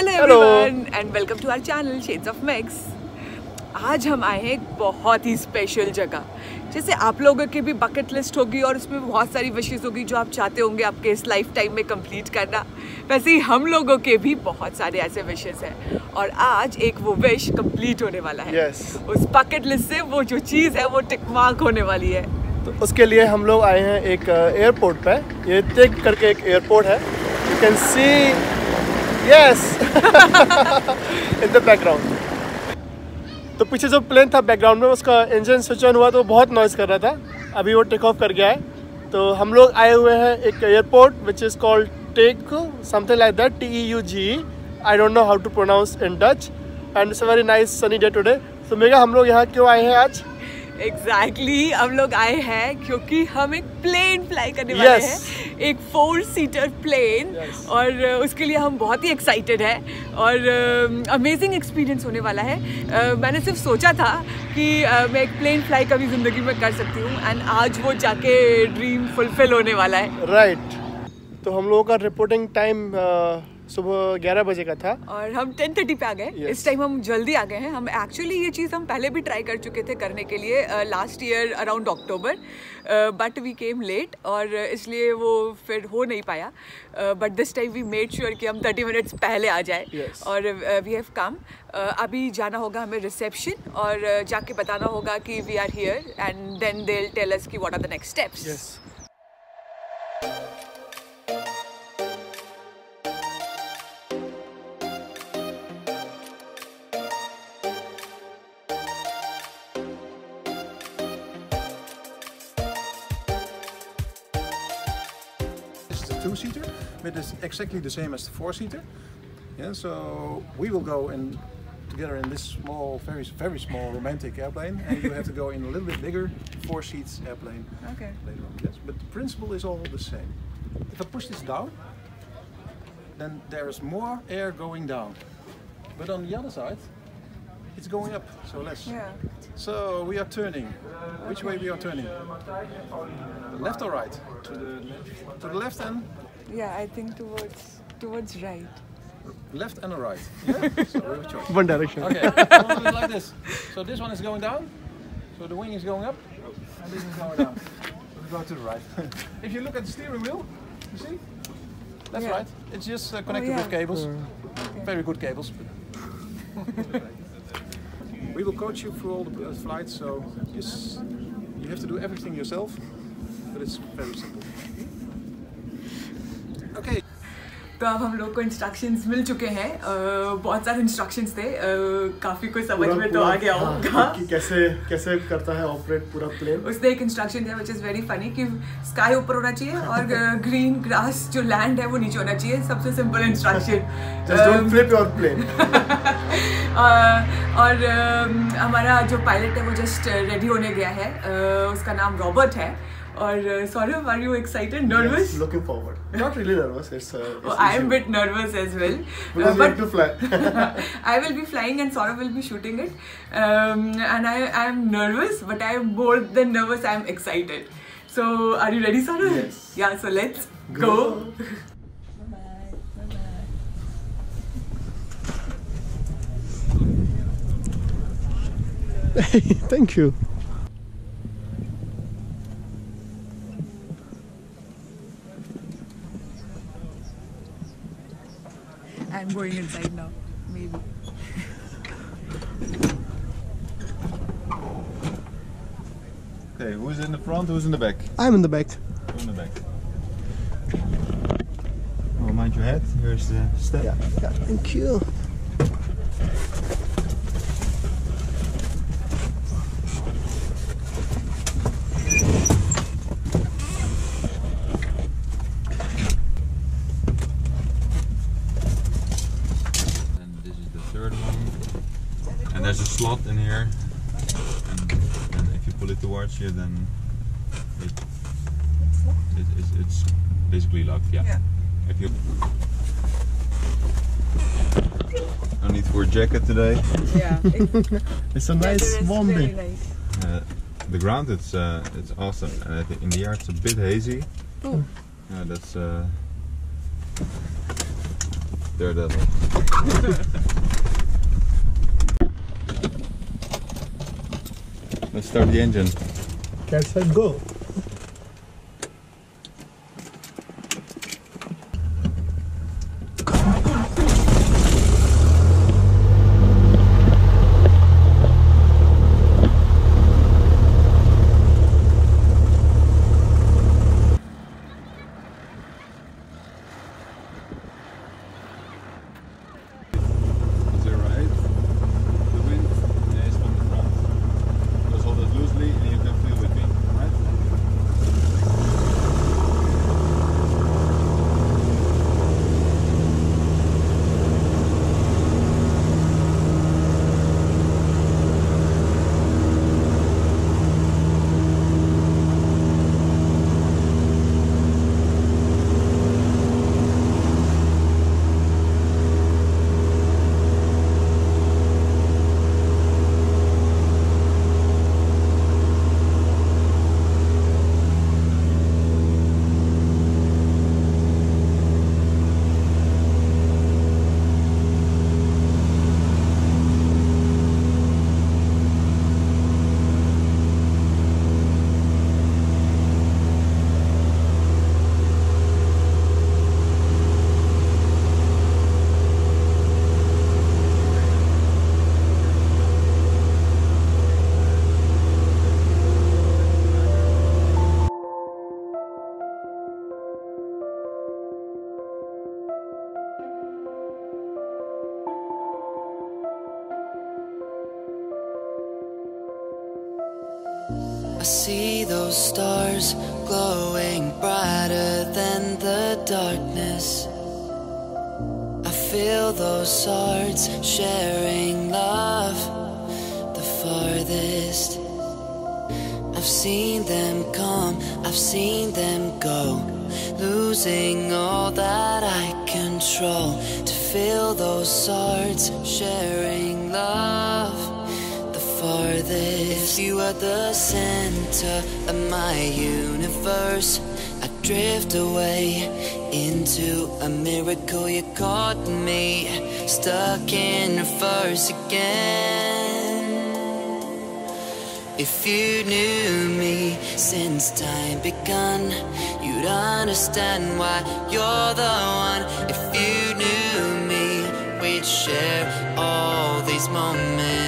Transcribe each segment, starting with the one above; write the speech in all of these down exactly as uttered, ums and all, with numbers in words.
Hello everyone and welcome to our channel shades of Megs. आज हम आए हैं एक बहुत ही स्पेशल जगह। जैसे आप लोगों की भी बकेट लिस्ट होगी और उसमें बहुत सारी विशेज़ होगी जो आप चाहते होंगे आपके इस लाइफ टाइम में कंप्लीट करना, वैसे ही हम लोगों के भी बहुत सारे ऐसे विशेज़ हैं और आज एक वो विश कंप्लीट होने वाला है। yes. उस बकेट लिस्ट से वो जो चीज़ है वो टिक मार्क होने वाली है। तो उसके लिए हम लोग आए हैं एक एयरपोर्ट पर। ये टिक करके एक एयरपोर्ट है, you can see yes in the background. तो पीछे जो प्लेन था बैकग्राउंड में उसका इंजन स्विच ऑन हुआ तो बहुत नॉइज़ कर रहा था, अभी वो टेक ऑफ कर गया है। तो हम लोग आए हुए हैं एक airport which is called Teuge something like that, T E U G E. I don't know how to pronounce in Dutch and it's very nice sunny day today. तो मेगा, हम लोग यहाँ क्यों आए हैं आज? एग्जैक्टली exactly, हम लोग आए हैं क्योंकि हम एक प्लेन फ्लाई करने yes. वाले हैं, एक फोर सीटर प्लेन yes. और उसके लिए हम बहुत ही एक्साइटेड हैं और अमेजिंग uh, एक्सपीरियंस होने वाला है। uh, मैंने सिर्फ सोचा था कि uh, मैं एक प्लेन फ्लाई कभी ज़िंदगी में कर सकती हूँ एंड आज वो जाके ड्रीम फुलफिल होने वाला है। Right right. तो हम लोगों का रिपोर्टिंग टाइम uh... सुबह ग्यारह बजे का था और हम टेन थर्टी पे आ गए। yes. इस टाइम हम जल्दी आ गए हैं। हम एक्चुअली ये चीज़ हम पहले भी ट्राई कर चुके थे करने के लिए last year around October, but we came late और इसलिए वो फिर हो नहीं पाया। But this time we made sure कि हम थर्टी मिनट्स पहले आ जाए। yes. और वी हैव कम। अभी जाना होगा हमें रिसेप्शन और uh, जाके बताना होगा कि we are here and then they will tell us कि what are the next steps. Two-seater, but it's exactly the same as the four-seater. Yeah, so we will go in together in this small, very, very small romantic airplane, and you have to go in a little bit bigger four-seats airplane okay. later on. Yes, but the principle is all the same. If I push this down, then there is more air going down, but on the other side, it's going up, so less. Yeah. So we are turning. Which way we are turning? Left or right? To the left. To the left and? Yeah, I think towards towards right. Left and a right. Yeah. So we have a choice. One direction. Okay. So like this. So this one is going down. So the wing is going up. And this is going down. So we go to the right. If you look at the steering wheel, you see? That's yeah. right. It's just uh, connected oh, yeah. with cables. Yeah. Very good cables. We will coach you through all the flights, so just you have to do everything yourself, but it's very simple. Okay. तो अब हम लोग को instructions मिल चुके हैं। बहुत सारे instructions थे, काफ़ी कुछ समझ में तो आ गया होगा कि कैसे कैसे करता है ऑपरेट पूरा प्लेन। उसने एक इंस्ट्रक्शन दिया विच इज़ वेरी फनी कि स्काई ऊपर होना चाहिए और ग्रीन ग्रास जो लैंड है वो नीचे होना चाहिए। सबसे simple instruction. Just don't flip your plane. और हमारा जो पायलट है वो जस्ट रेडी होने गया है, उसका नाम रॉबर्ट है। और Saurav, are you excited? Nervous? Yes, looking forward. Not really nervous. It's. Uh, it's oh, I am a bit nervous as well. Because uh, but you have to fly. I will be flying and Saurav will be shooting it. Um, and I, I am nervous, but I am more than nervous. I am excited. So, are you ready, Saurav? Yes. Yeah. So let's go. go. Bye bye. Bye bye. Thank you. I'm going inside now, maybe. Okay, who's in the front, who's in the back? I'm in the back. In the back. Oh, mind your head, here's the step. Yeah, yeah. Thank you. Slot in here, and, and if you pull it towards you, then it, it, it, it's basically locked. Yeah. yeah. If you no need for a jacket today. Yeah. It's a nice warm day. Nice. Uh, the ground, it's uh, it's awesome, and in the air it's a bit hazy. Oh. Uh, that's. Uh, Daredevil. Let's start the engine. That's a go. I see those stars glowing brighter than the darkness. I feel those swords sharing love the farthest. I've seen them come, I've seen them go, losing all that I control. To feel those swords sharing love farthest. If you are the center of my universe, I drift away into a miracle. You caught me stuck in reverse again. If you knew me since time begun, you'd understand why you're the one. If you knew me, we'd share all these moments.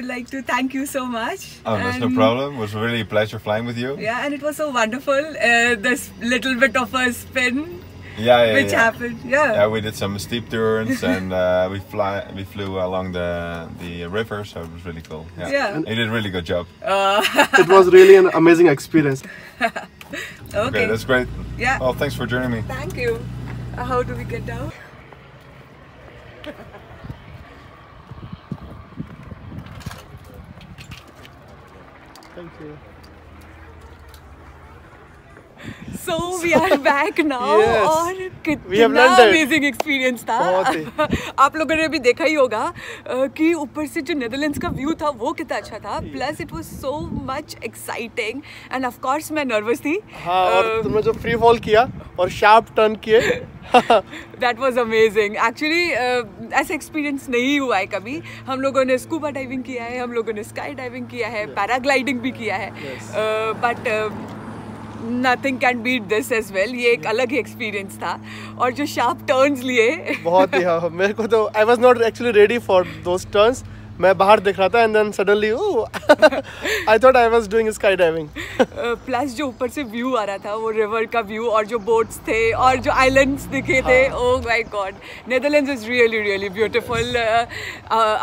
would like to thank you so much. Oh, that's no problem. It was really a pleasure flying with you. Yeah, and it was so wonderful. Uh, this little bit of a spin. Yeah, yeah, which yeah. happened. Yeah. Yeah, we did some steep turns and uh, we fly, we flew along the the river, so it was really cool. Yeah, yeah. You did a really good job. Uh. It was really an amazing experience. Okay. Okay, that's great. Yeah. Oh, thanks for joining me. Thank you. Uh, how do we get down? Thank you. So we are back now. Yes. और कितना amazing experience था. आप लोगों ने भी देखा ही होगा कि ऊपर से जो नेदरलैंड्स का व्यू था वो कितना अच्छा था. Plus it was so much exciting and of course मैं nervous थी. हाँ और तुमने जो free fall किया और sharp turn किए. That was amazing. Actually ऐसा experience नहीं हुआ है कभी. हम लोगों ने scuba diving किया है, हम लोगों ने sky diving किया है, paragliding भी किया है. But nothing can beat this as well. ये एक अलग ही experience था और जो sharp turns लिए बहुत ही हाँ मेरे को तो I was not actually ready for those turns. मैं बाहर देख रहा था and then suddenly oh I thought I was doing skydiving. Plus जो ऊपर से view आ रहा था वो river का view और जो boats थे और जो islands दिखे थे oh my god. Netherlands is really really beautiful.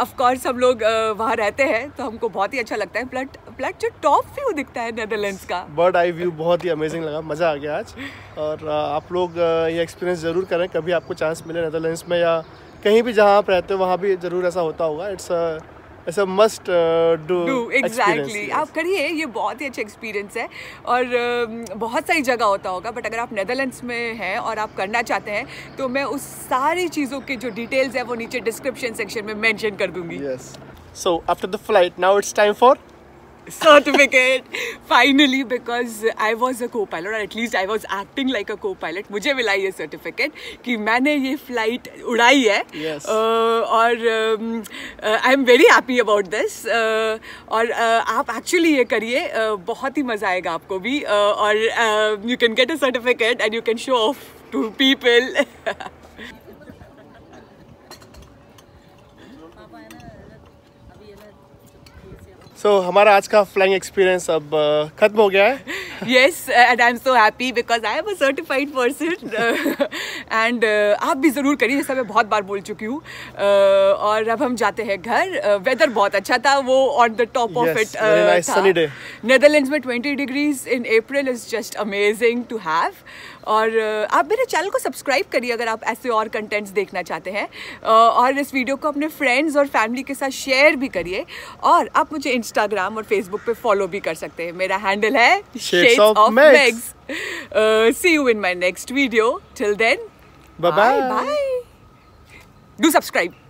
Of course हम लोग वहाँ रहते हैं तो हमको बहुत ही अच्छा लगता है. Plus प्लस जो टॉप व्यू दिखता है नेदरलैंड्स का बर्ड आई व्यू बहुत ही अमेजिंग लगा. मज़ा आ गया आज. और आप लोग ये एक्सपीरियंस ज़रूर करें कभी आपको चांस मिले नेदरलैंड्स में या कहीं भी जहाँ आप रहते हो वहाँ भी ज़रूर ऐसा होता होगा. इट्स ऐसा मस्ट डू एग्जैक्टली आप करिए. ये बहुत ही अच्छा एक्सपीरियंस है और uh, बहुत सारी जगह होता होगा बट अगर आप नेदरलैंड्स में हैं और आप करना चाहते हैं तो मैं उस सारी चीज़ों के जो डिटेल्स है वो नीचे डिस्क्रिप्शन सेक्शन में मैंशन कर दूँगी. So after the flight now it's time for certificate finally because I was a co-pilot or at least I was acting like a co-pilot. मुझे मिला ये certificate कि मैंने ये flight उड़ाई है. yes. uh, और uh, I am very happy about this. uh, और uh, आप actually ये करिए. uh, बहुत ही मज़ा आएगा आपको भी. uh, और uh, you can get a certificate and you can show off to people. So हमारा आज का flying experience अब खत्म हो गया है. Yes and I'm so happy because I am a certified person. And आप भी ज़रूर करिए जैसा मैं बहुत बार बोल चुकी हूँ. और अब हम जाते हैं घर. वेदर बहुत अच्छा था वो on the top of it. Nice sunny day. Netherlands में twenty degrees in April is just amazing to have. और आप मेरे चैनल को सब्सक्राइब करिए अगर आप ऐसे और कंटेंट्स देखना चाहते हैं. और इस वीडियो को अपने फ्रेंड्स और फैमिली के साथ शेयर भी करिए. और आप मुझे इंस्टाग्राम और फेसबुक पे फॉलो भी कर सकते हैं. मेरा हैंडल है shades of Megs. See you in my next video. Till then bye bye. Do subscribe.